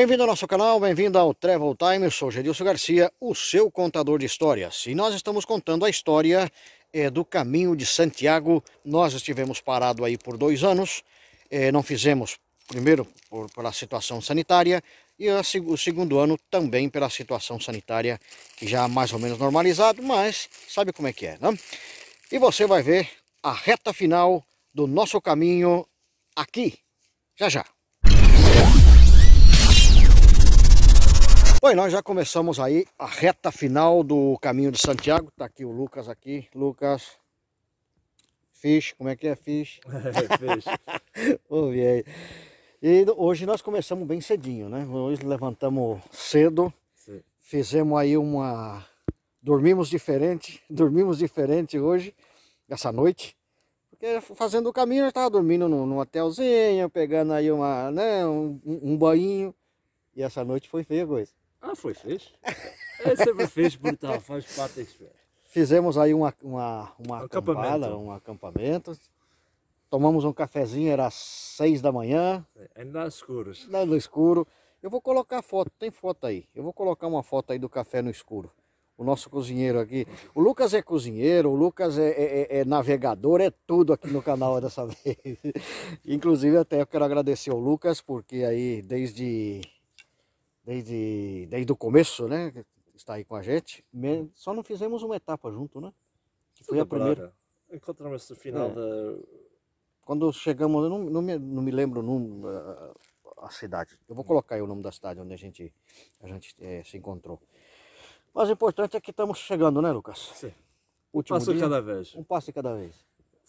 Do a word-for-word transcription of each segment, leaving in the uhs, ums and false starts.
Bem-vindo ao nosso canal, bem-vindo ao Travel Time, eu sou Gedilson Garcia, o seu contador de histórias. E nós estamos contando a história é, do Caminho de Santiago. Nós estivemos parados aí por dois anos, é, não fizemos, primeiro, por, pela situação sanitária, e a, o segundo ano também pela situação sanitária, que já é mais ou menos normalizado, mas sabe como é que é, né? E você vai ver a reta final do nosso caminho aqui, já já. Bom, nós já começamos aí a reta final do Caminho de Santiago. Tá aqui o Lucas aqui, Lucas Fiche, como é que é Fiche? Ouve aí. E hoje nós começamos bem cedinho, né? Hoje levantamos cedo, sim. Fizemos aí uma... Dormimos diferente, dormimos diferente hoje, essa noite. Porque fazendo o caminho, eu estava dormindo num, num hotelzinho, pegando aí uma, né, um, um banho. E essa noite foi feia coisa. Ah, foi fecho? É sempre fecho, bonitão, faz parte da experiência. Fizemos aí uma, uma, uma acampamento. Acampada, um acampamento. Tomamos um cafezinho, era às seis da manhã. Ainda nas escuras. Ainda no escuro. Eu vou colocar foto, tem foto aí. Eu vou colocar uma foto aí do café no escuro. O nosso cozinheiro aqui. O Lucas é cozinheiro, o Lucas é, é, é navegador, é tudo aqui no canal dessa vez. Inclusive até eu quero agradecer ao Lucas, porque aí desde... Desde, desde o começo, né? Está aí com a gente. Só não fizemos uma etapa junto, né? Que foi a primeira. Encontramos no final é. da... Quando chegamos, eu não, não, me, não me lembro num, uh, a cidade. Eu vou colocar aí o nome da cidade onde a gente, a gente é, se encontrou. Mas o importante é que estamos chegando, né, Lucas? Sim. Último um passo dia, cada vez. Um passo cada vez.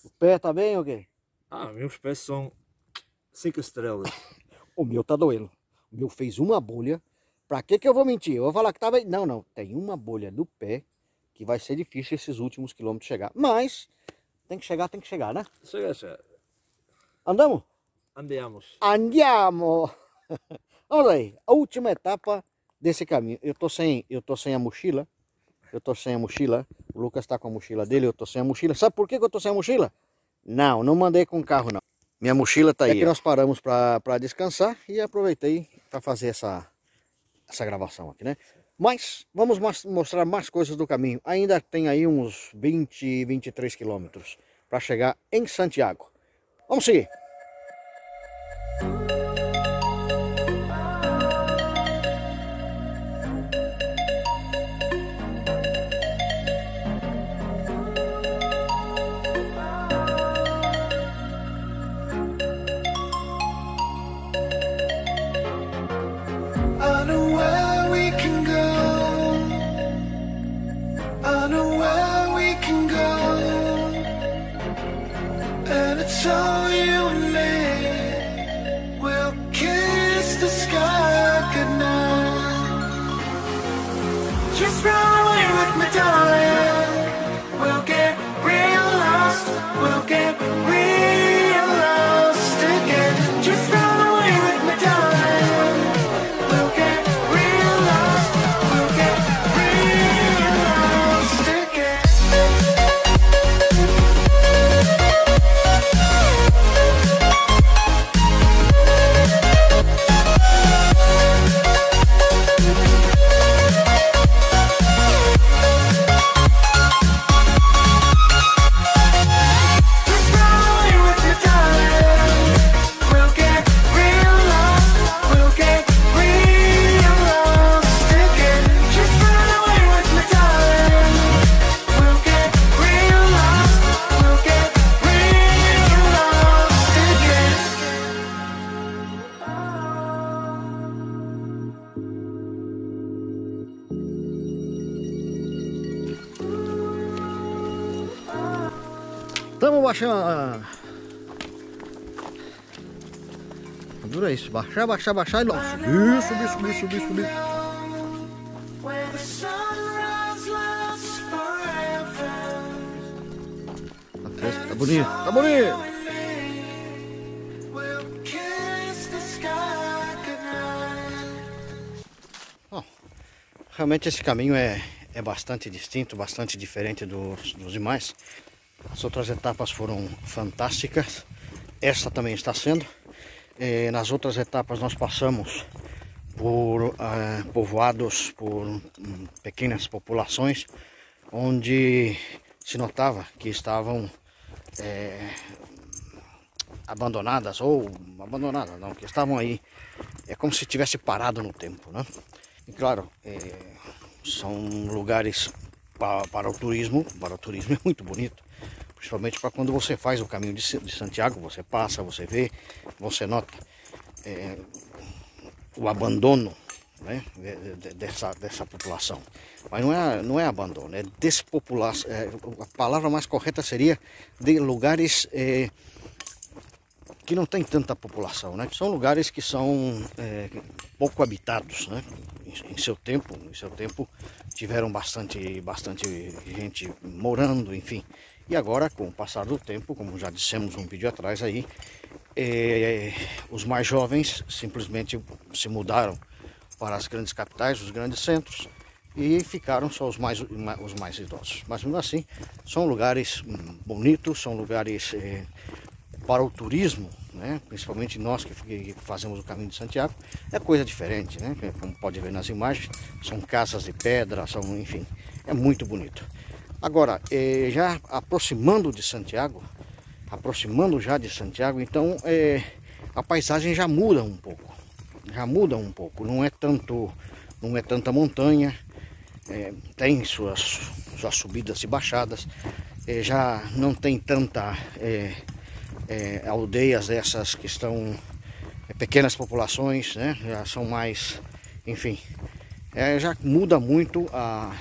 O pé tá bem ou quê? Ah, meus pés são cinco estrelas. O meu tá doendo. O meu fez uma bolha. Pra que que eu vou mentir? Eu vou falar que tava... Não, não. Tem uma bolha no pé que vai ser difícil esses últimos quilômetros chegar. Mas tem que chegar, tem que chegar, né? Chega, chega. Andamos? Andiamos. Andiamo! Olha aí. A última etapa desse caminho. Eu tô sem, eu tô sem a mochila. Eu tô sem a mochila. O Lucas tá com a mochila dele. Eu tô sem a mochila. Sabe por que que eu tô sem a mochila? Não, não mandei com o carro, não. Minha mochila tá aí. É que nós paramos para descansar e aproveitei para fazer essa, essa gravação aqui, né? Mas vamos mostrar mais coisas do caminho. Ainda tem aí uns vinte, vinte e três quilômetros para chegar em Santiago. Vamos seguir. Dura isso, baixar, baixar, baixar e logo subir, subir, subir, subir, subir. Tá fresco, tá bonito, tá bonito. Bom, realmente esse caminho é, é bastante distinto, bastante diferente dos, dos demais. As outras etapas foram fantásticas, essa também está sendo. Eh, nas outras etapas nós passamos por ah, povoados, por um, pequenas populações, onde se notava que estavam é, abandonadas, ou abandonadas não, que estavam aí, é como se tivesse parado no tempo, né? E claro, é, são lugares pa, para o turismo, para o turismo é muito bonito, principalmente para quando você faz o Caminho de, de Santiago, você passa, você vê, você nota é, o abandono, né, dessa, dessa população. Mas não é, não é abandono, é despopulação. É, a palavra mais correta seria de lugares é, que não tem tanta população, né? São lugares que são é, pouco habitados, né? Em, em seu tempo, em seu tempo tiveram bastante, bastante gente morando, enfim. E agora, com o passar do tempo, como já dissemos um vídeo atrás aí, eh, os mais jovens simplesmente se mudaram para as grandes capitais, os grandes centros, e ficaram só os mais, os mais idosos. Mas mesmo assim, são lugares bonitos, são lugares eh, para o turismo, né? Principalmente nós que fazemos o Caminho de Santiago, é coisa diferente, né? Como pode ver nas imagens, são casas de pedra, são, enfim, é muito bonito. Agora, eh, já aproximando de Santiago, aproximando já de Santiago, então eh, a paisagem já muda um pouco, já muda um pouco, não é tanto, não é tanta montanha, eh, tem suas, suas subidas e baixadas, eh, já não tem tanta eh, eh, aldeias dessas que estão, eh, pequenas populações, né? Já são mais, enfim, eh, já muda muito a...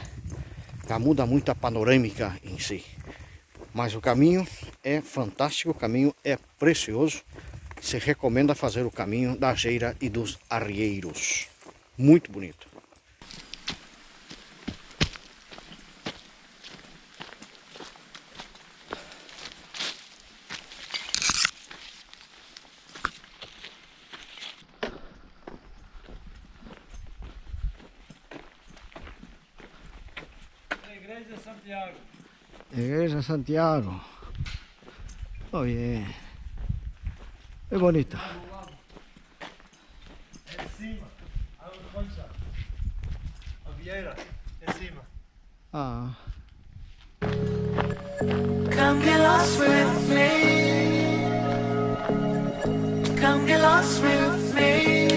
Já muda muito a panorâmica em si. Mas o caminho é fantástico, o caminho é precioso. Se recomenda fazer o Caminho da Geira e dos Arrieiros. Muito bonito. Santiago. Igreja Santiago. Oh, yeah. É bonita. É cima. A vieira é cima. Ah. Come get lost with me. Come get lost with me.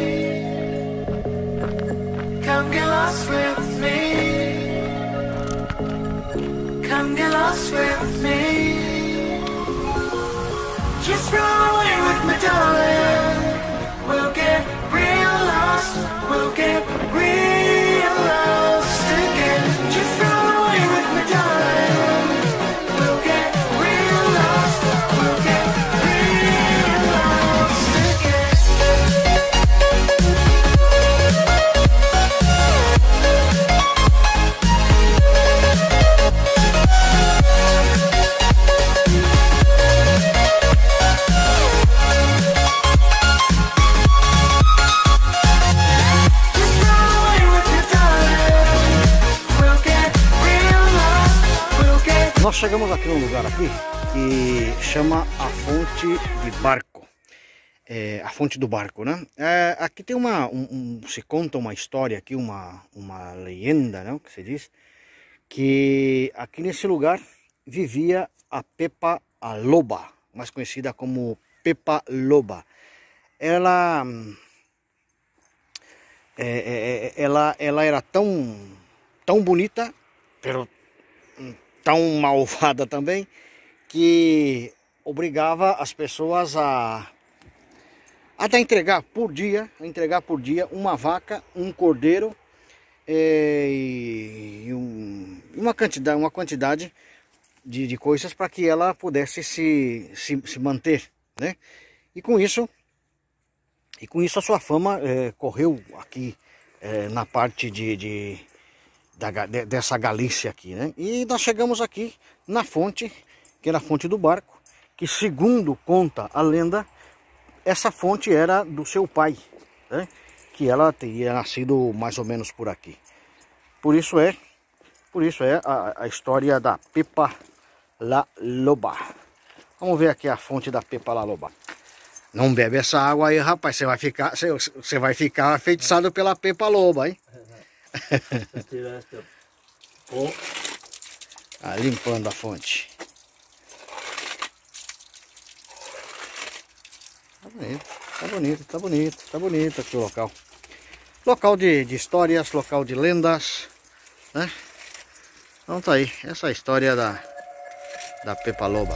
Come get lost with me. Come get lost with me. Just run away with me, darling. We'll get real lost. We'll get real lost again. Just run away with me, darling. We'll get real lost. We'll get real lost again. Nós chegamos aqui num lugar aqui que chama a Fonte de Barco, é, a Fonte do Barco, né? É, aqui tem uma, um, um, se conta uma história aqui, uma, uma leyenda, né? Que se diz que aqui nesse lugar vivia a Pepa Loba, mais conhecida como Pepa Loba. Ela, é, é, ela, ela era tão, tão bonita, pero tão malvada também, que obrigava as pessoas a até entregar por dia, a entregar por dia uma vaca, um cordeiro é, e um, uma quantidade, uma quantidade de, de coisas para que ela pudesse se, se, se manter, né? E com isso, e com isso a sua fama é, correu aqui é, na parte de, de Da, dessa Galícia aqui, né? E nós chegamos aqui na fonte, que era a Fonte do Barco, que segundo conta a lenda, essa fonte era do seu pai, né? Que ela teria nascido mais ou menos por aqui. Por isso é, por isso é a, a história da Pepa Loba. Vamos ver aqui a fonte da Pepa Loba. Não bebe essa água aí, rapaz, você vai ficar, você, você vai ficar enfeitiçado pela Pepa Loba, hein? Ah, limpando a fonte. Tá bonito, tá bonito, tá bonito, tá bonito aqui o local. Local de, de histórias, local de lendas, né? Então tá aí, essa é a história da, da Pepa Loba.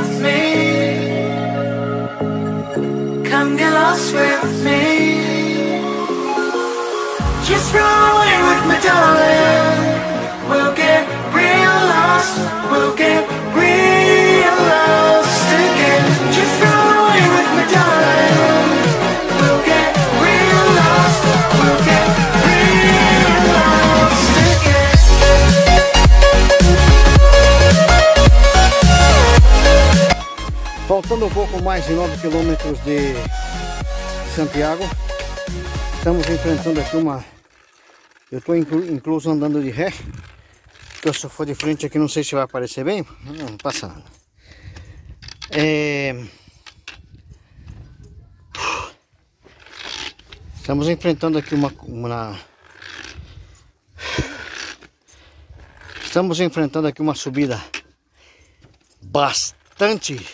Faltando um pouco mais de nove quilômetros de Santiago, estamos enfrentando aqui uma... Eu estou incluso andando de ré, porque eu só for de frente aqui não sei se vai aparecer bem, não passa nada. É... Estamos enfrentando aqui uma... uma... Estamos enfrentando aqui uma subida bastante,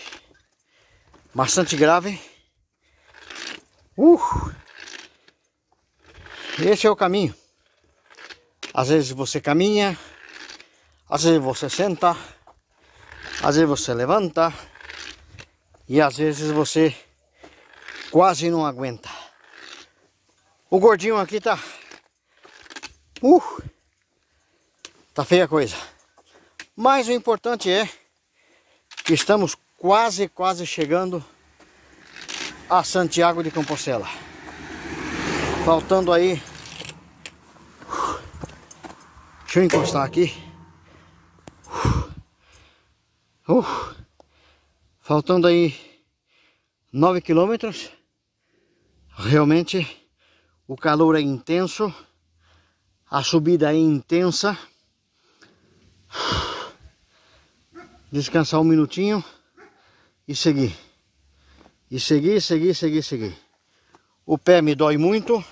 bastante grave. Uh! Esse é o caminho. Às vezes você caminha, às vezes você senta, às vezes você levanta e às vezes você quase não aguenta. O gordinho aqui tá... Uh, tá feia a coisa. Mas o importante é que estamos quase, quase chegando a Santiago de Compostela. Faltando aí... Deixa eu encostar aqui. Uh, uh, faltando aí nove quilômetros. Realmente o calor é intenso. A subida é intensa. Descansar um minutinho e seguir. E seguir, seguir, seguir, seguir. O pé me dói muito.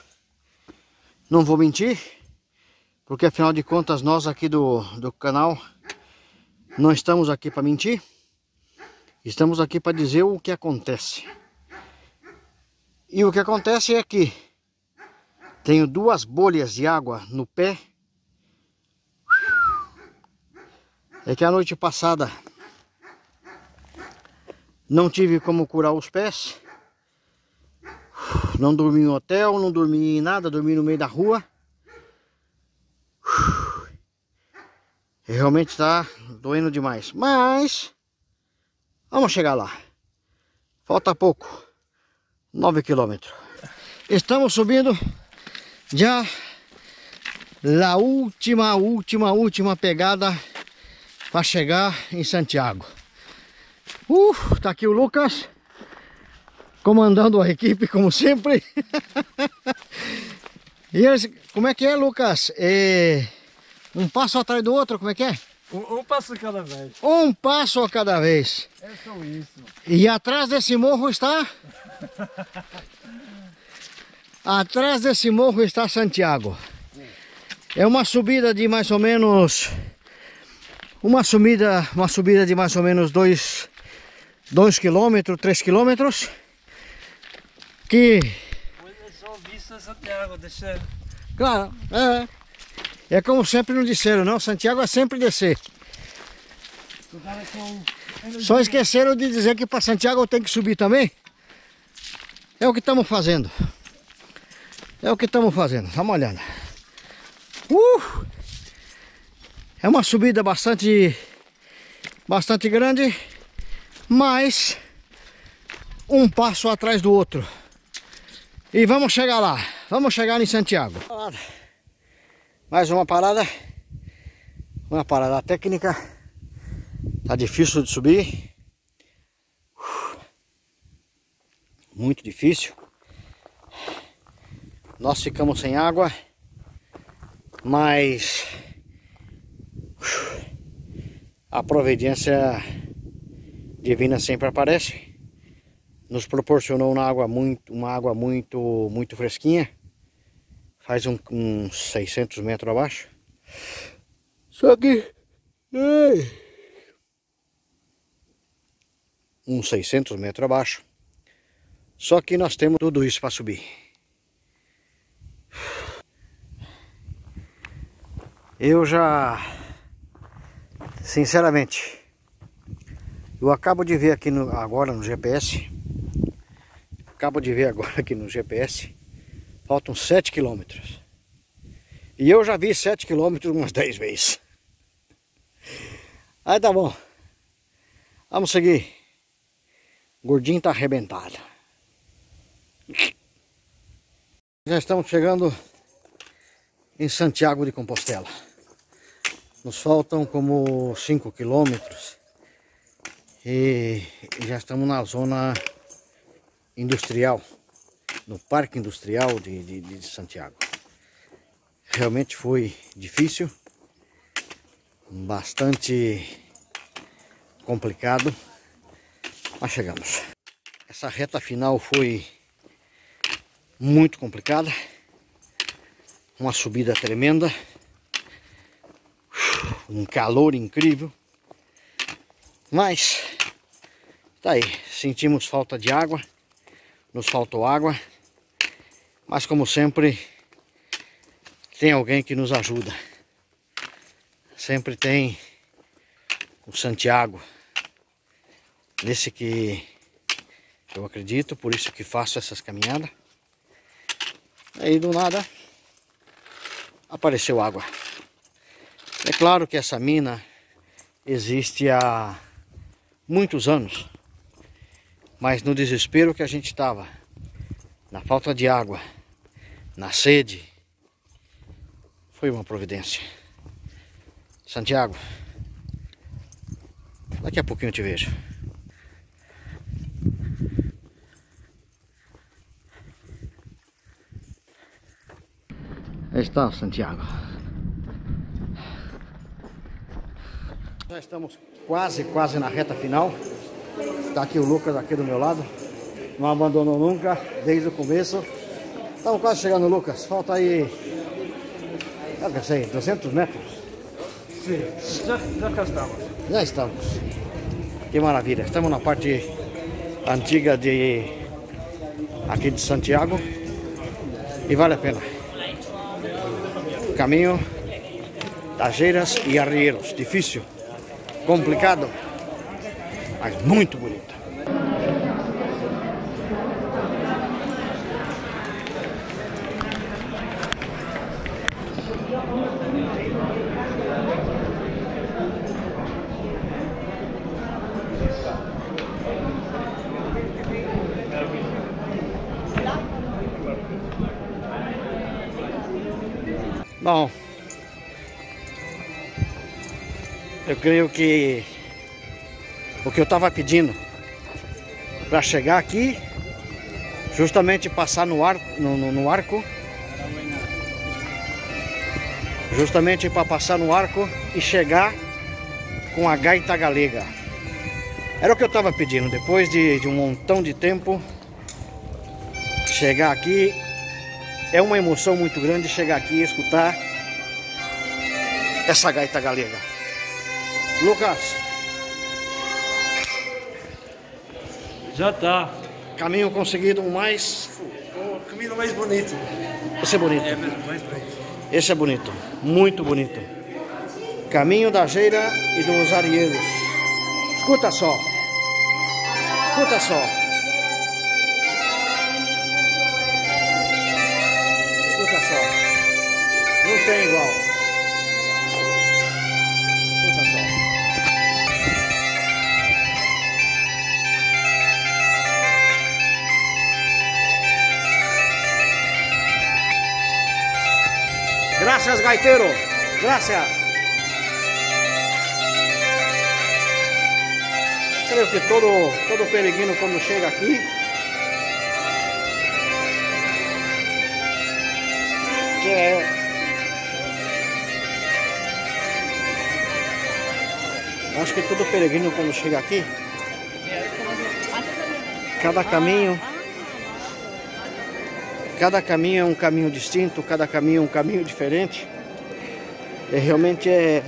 Não vou mentir. Porque afinal de contas nós aqui do, do canal não estamos aqui para mentir. Estamos aqui para dizer o que acontece. E o que acontece é que tenho duas bolhas de água no pé. É que a noite passada não tive como curar os pés. Não dormi no hotel, não dormi em nada, dormi no meio da rua. Realmente está doendo demais, mas vamos chegar lá. Falta pouco, nove quilômetros. Estamos subindo já a última, última, última pegada para chegar em Santiago. Uh, tá aqui o Lucas comandando a equipe como sempre. E eles, como é que é, Lucas? É... Um passo atrás do outro, como é que é? Um, um passo a cada vez. Um passo a cada vez. É só isso. E atrás desse morro está? Atrás desse morro está Santiago. Sim. É uma subida de mais ou menos... Uma subida, uma subida de mais ou menos dois quilômetros, três quilômetros. Que... Eu só vi Santiago descer. Claro, é. É como sempre nos disseram, não? Santiago é sempre descer. Só esqueceram de dizer que para Santiago tem que subir também. É o que estamos fazendo. É o que estamos fazendo. Dá uma olhada. Uh! É uma subida bastante, bastante grande, mas um passo atrás do outro. E vamos chegar lá. Vamos chegar em Santiago. Mais uma parada, uma parada técnica, tá difícil de subir, muito difícil, nós ficamos sem água, mas a providência divina sempre aparece, nos proporcionou uma água muito, uma água muito, muito fresquinha. Faz um, uns seiscentos metros abaixo. Só que... Ai, uns seiscentos metros abaixo. Só que nós temos tudo isso para subir. Eu já... Sinceramente... Eu acabo de ver aqui no, agora no G P S. Acabo de ver agora aqui no G P S. Faltam sete quilômetros. E eu já vi sete quilômetros umas dez vezes. Aí tá bom. Vamos seguir. O gordinho tá arrebentado. Já estamos chegando em Santiago de Compostela. Nos faltam como cinco quilômetros. E já estamos na zona industrial. No Parque Industrial de, de, de Santiago. Realmente foi difícil, bastante complicado, mas chegamos. Essa reta final foi muito complicada, uma subida tremenda, um calor incrível, mas tá aí, sentimos falta de água, nos faltou água. Mas como sempre, tem alguém que nos ajuda. Sempre tem o Santiago. Nesse que eu acredito, por isso que faço essas caminhadas. Aí do nada, apareceu água. É claro que essa mina existe há muitos anos. Mas no desespero que a gente estava, na falta de água, na sede, foi uma providência. Santiago, daqui a pouquinho eu te vejo. Aí está Santiago. Já estamos quase, quase na reta final. Tá aqui o Lucas aqui do meu lado, não abandonou nunca, desde o começo. Estamos quase chegando, Lucas. Falta aí, eu não sei, duzentos metros? Sim, já, já estamos. Já estamos. Que maravilha, estamos na parte antiga de, aqui de Santiago, e vale a pena. Caminho da Geira e Arrieiros, difícil, complicado, mas muito bonito. Bom, eu creio que o que eu estava pedindo para chegar aqui, justamente passar no, ar, no, no, no arco, justamente para passar no arco e chegar com a gaita galega. Era o que eu estava pedindo, depois de, de um montão de tempo, chegar aqui. É uma emoção muito grande chegar aqui e escutar essa gaita galega. Lucas. Já tá. Caminho conseguido, o mais... O caminho mais bonito. Esse é bonito. É, mais bonito. Esse é bonito. Muito bonito. Caminho da Geira e dos Arrieiros. Escuta só. Escuta só. Não tem igual. Escuta só. Graças, gaiteiro. Graças. Creio que todo, todo peregrino quando chega aqui que é acho que todo peregrino quando chega aqui, cada caminho, cada caminho é um caminho distinto, cada caminho é um caminho diferente. E realmente é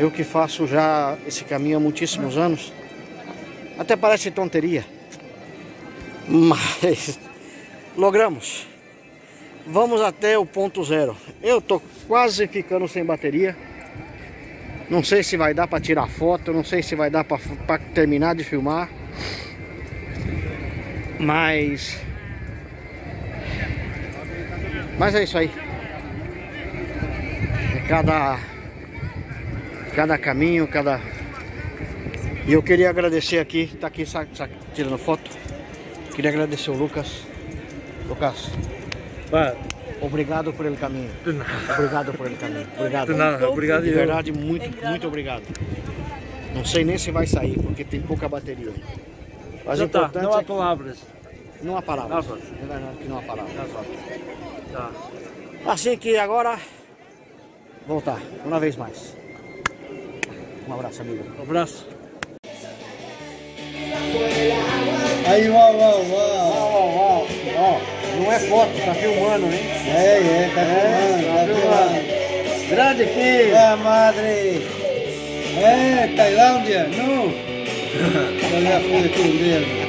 eu que faço já esse caminho há muitíssimos anos. Até parece tonteria, mas logramos. Vamos até o ponto zero. Eu tô quase ficando sem bateria. Não sei se vai dar para tirar foto, não sei se vai dar para terminar de filmar. Mas... Mas é isso aí. Cada... Cada caminho, cada... E eu queria agradecer aqui, tá aqui sabe, sabe, tirando foto. Queria agradecer o Lucas. Lucas. Vai. Obrigado por ele caminho. Obrigado por ele caminho. Obrigado. Nada, obrigado. De verdade, muito, muito obrigado. Não sei nem se vai sair, porque tem pouca bateria. Mas não, tá. Não há palavras. Não há palavras. Não, é verdade que não há palavras. Tá. Assim que agora, voltar, uma vez mais. Um abraço, amigo. Um abraço. Aí, uau, uau, uau. Não é foto, tá filmando, hein? É, é, tá filmando, é, tá filmando. Grande filho! É, madre! É, Tailândia, não! Eu já fui com o dedo.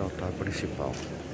Altar principal.